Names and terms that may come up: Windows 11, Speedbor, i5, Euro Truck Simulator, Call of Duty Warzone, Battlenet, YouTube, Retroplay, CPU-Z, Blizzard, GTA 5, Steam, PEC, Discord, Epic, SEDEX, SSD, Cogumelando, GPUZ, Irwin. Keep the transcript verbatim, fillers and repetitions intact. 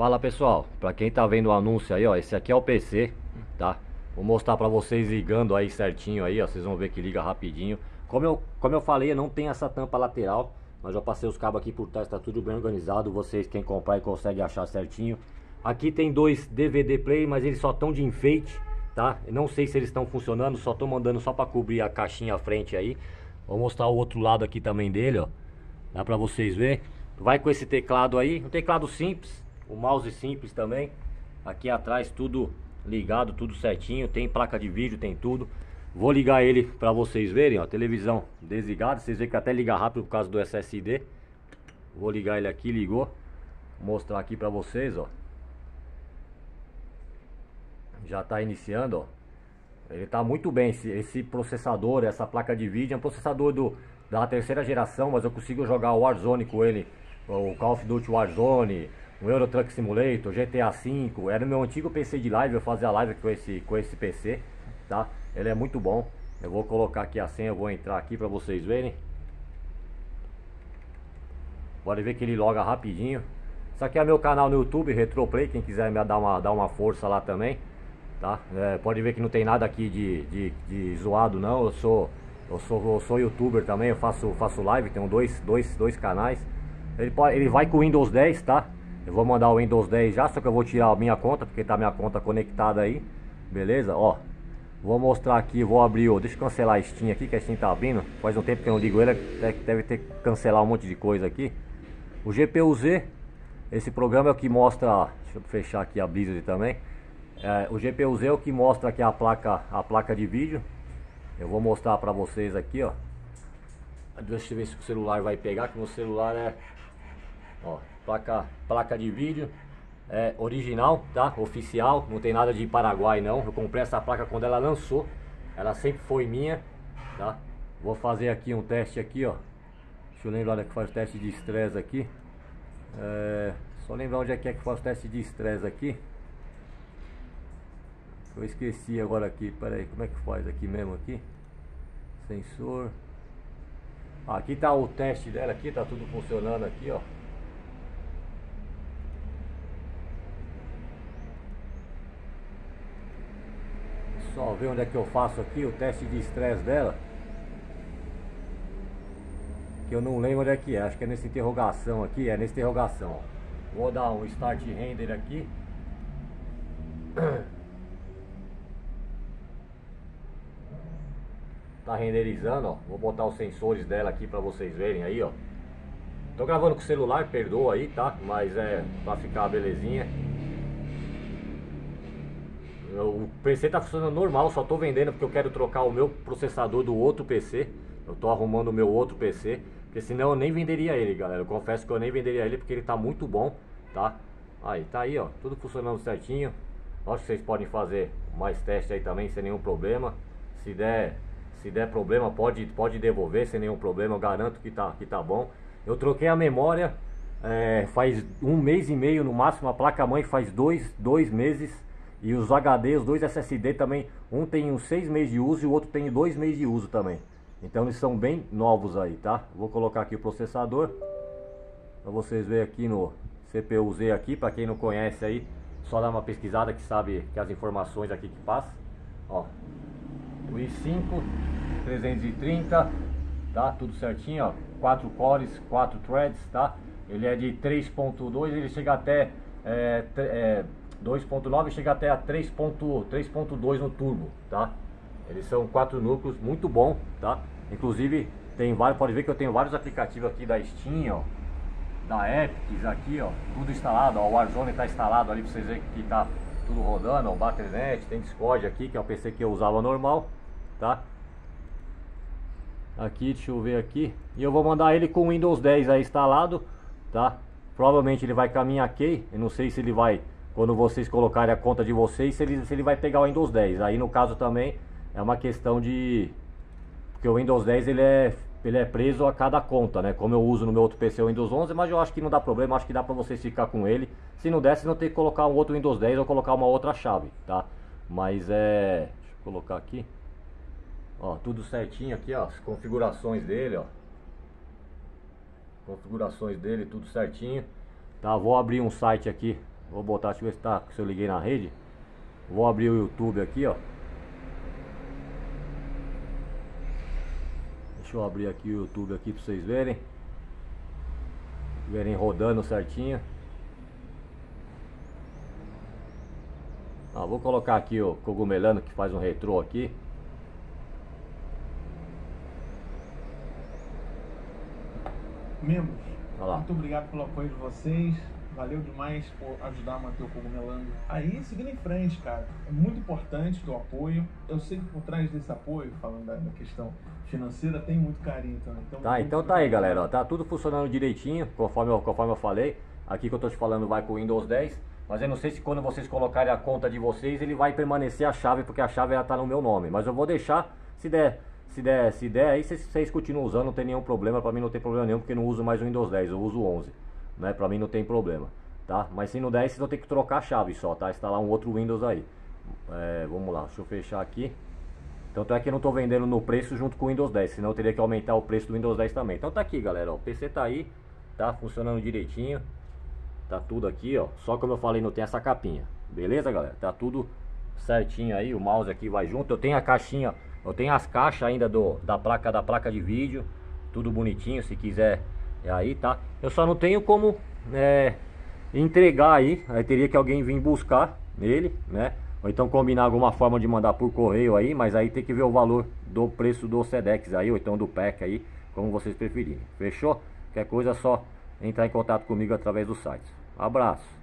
Fala pessoal, pra quem tá vendo o anúncio aí, ó, esse aqui é o P C, tá? Vou mostrar pra vocês ligando aí certinho aí, ó, vocês vão ver que liga rapidinho. Como eu, como eu falei, não tem essa tampa lateral, mas já passei os cabos aqui por trás, tá tudo bem organizado. Vocês, quem comprar e consegue achar certinho. Aqui tem dois D V D play, mas eles só estão de enfeite, tá? Eu não sei se eles estão funcionando, só tô mandando só pra cobrir a caixinha à frente aí. Vou mostrar o outro lado aqui também dele, ó. Dá pra vocês verem. Vai com esse teclado aí, um teclado simples. O mouse simples também. Aqui atrás tudo ligado, tudo certinho. Tem placa de vídeo, tem tudo. Vou ligar ele para vocês verem, ó. Televisão desligada, vocês veem que até liga rápido por causa do S S D. Vou ligar ele aqui, ligou. Vou mostrar aqui para vocês, ó. Já tá iniciando, ó. Ele tá muito bem, esse, esse processador, essa placa de vídeo. É um processador do, da terceira geração, mas eu consigo jogar o Warzone com ele. O Call of Duty Warzone, o Euro Truck Simulator, G T A cinco, era o meu antigo P C de live, eu fazia live com esse, com esse P C, tá? Ele é muito bom, eu vou colocar aqui a senha, eu vou entrar aqui pra vocês verem. Pode ver que ele loga rapidinho. Isso aqui é meu canal no YouTube, Retroplay, quem quiser me dar uma, dar uma força lá também, tá? É, pode ver que não tem nada aqui de, de, de zoado não, eu sou, eu sou, eu sou youtuber também, eu faço, faço live, tenho dois, dois, dois canais. Ele, pode, ele vai com o Windows dez, tá? Eu vou mandar o Windows dez já, só que eu vou tirar a minha conta, porque tá minha conta conectada aí. Beleza? Ó, vou mostrar aqui, vou abrir o... Deixa eu cancelar a Steam aqui, que a Steam tá abrindo. Faz um tempo que eu não ligo ele, deve ter que cancelar um monte de coisa aqui. O G P U Z, esse programa é o que mostra... Deixa eu fechar aqui a Blizzard também. É, o G P U Z é o que mostra aqui a placa, a placa de vídeo. Eu vou mostrar pra vocês aqui, ó. Deixa eu ver se o celular vai pegar, que o meu celular é... Ó, placa, placa de vídeo é original, tá? Oficial, não tem nada de Paraguai não. Eu comprei essa placa quando ela lançou, ela sempre foi minha, tá? Vou fazer aqui um teste aqui, ó. Deixa eu lembrar onde é que faz teste de estresse aqui. É... Só lembrar onde é que é que faz teste de estresse aqui. Eu esqueci agora aqui, peraí, como é que faz aqui mesmo aqui? Sensor. Ah, aqui tá o teste dela aqui, tá tudo funcionando aqui, ó. Só ver onde é que eu faço aqui o teste de estresse dela. Que eu não lembro onde é que é. Acho que é nessa interrogação aqui. É nessa interrogação. Vou dar um start render aqui. Tá renderizando, ó. Vou botar os sensores dela aqui pra vocês verem aí, ó. Tô gravando com o celular, perdoa aí, tá? Mas é pra ficar belezinha. O P C tá funcionando normal, só tô vendendo porque eu quero trocar o meu processador do outro P C. Eu tô arrumando o meu outro P C, porque senão eu nem venderia ele, galera. Eu confesso que eu nem venderia ele porque ele tá muito bom, tá? Aí, tá aí, ó, tudo funcionando certinho. Acho que vocês podem fazer mais testes aí também, sem nenhum problema. Se der, se der problema, pode, pode devolver sem nenhum problema, eu garanto que tá, que tá bom. Eu troquei a memória, é, faz um mês e meio no máximo, a placa-mãe faz dois, dois meses. E os H D, os dois S S D também, um tem uns seis meses de uso e o outro tem dois meses de uso também. Então eles são bem novos aí, tá? Vou colocar aqui o processador pra vocês verem aqui no C P U Z aqui, pra quem não conhece aí, só dá uma pesquisada que sabe que as informações aqui que passa. Ó, o i cinco trezentos e trinta, tá? Tudo certinho, ó. quatro cores, quatro threads, tá? Ele é de três ponto dois, ele chega até... É, é, dois ponto nove, chega até a três ponto dois no turbo, tá? Eles são quatro núcleos, muito bom, tá? Inclusive, tem vários, pode ver que eu tenho vários aplicativos aqui da Steam, ó, da Epic, aqui, ó, tudo instalado, ó, o Warzone tá instalado ali pra vocês verem que tá tudo rodando, ó, o Battlenet, tem Discord aqui, que é o P C que eu usava normal, tá? Aqui, deixa eu ver aqui, e eu vou mandar ele com o Windows dez aí instalado, tá? Provavelmente ele vai caminhar aqui, eu não sei se ele vai... Quando vocês colocarem a conta de vocês, se ele, se ele vai pegar o Windows dez. Aí no caso também é uma questão de... Porque o Windows dez ele é, ele é preso a cada conta, né? Como eu uso no meu outro P C o Windows onze, mas eu acho que não dá problema, acho que dá pra vocês ficar com ele. Se não der, vocês vão ter que colocar um outro Windows dez ou colocar uma outra chave, tá? Mas é... Deixa eu colocar aqui. Ó, tudo certinho aqui, ó. As configurações dele, ó. Configurações dele, tudo certinho. Tá, vou abrir um site aqui. Vou botar, deixa eu ver se, tá, se eu liguei na rede. Vou abrir o YouTube aqui, ó. Deixa eu abrir aqui o YouTube aqui pra vocês verem. Verem rodando certinho. Ah, vou colocar aqui o Cogumelando, que faz um retrô aqui. Membros, olá, muito obrigado pelo apoio de vocês. Valeu demais por ajudar a manter o Cogumelando aí, seguindo em frente, cara. É muito importante o teu apoio. Eu sei que por trás desse apoio, falando da, da questão financeira, tem muito carinho também. Então, tá, então tá aí, galera. Ó, tá tudo funcionando direitinho, conforme eu, conforme eu falei. Aqui que eu tô te falando vai com o Windows dez. Mas eu não sei se quando vocês colocarem a conta de vocês, ele vai permanecer a chave, porque a chave já tá no meu nome. Mas eu vou deixar, se der, se der, se der, aí vocês, vocês continuam usando, não tem nenhum problema. Pra mim não tem problema nenhum, porque eu não uso mais o Windows dez, eu uso o onze. Né? Pra mim não tem problema, tá? Mas se não der, vocês vão ter que trocar a chave só, tá? Instalar um outro Windows aí. É, vamos lá, deixa eu fechar aqui. Tanto é que eu não tô vendendo no preço junto com o Windows dez, senão eu teria que aumentar o preço do Windows dez também. Então tá aqui, galera, ó, o P C tá aí, tá funcionando direitinho. Tá tudo aqui, ó, só como eu falei, não tem essa capinha. Beleza, galera? Tá tudo certinho aí, o mouse aqui vai junto. Eu tenho a caixinha, eu tenho as caixas ainda do, da, placa, da placa de vídeo. Tudo bonitinho, se quiser é aí, tá? Eu só não tenho como é, entregar aí. Aí teria que alguém vir buscar ele, né? Ou então combinar alguma forma de mandar por correio aí. Mas aí tem que ver o valor do preço do SEDEX aí, ou então do P E C aí, como vocês preferirem. Fechou? Qualquer coisa é só entrar em contato comigo através do site. Abraço.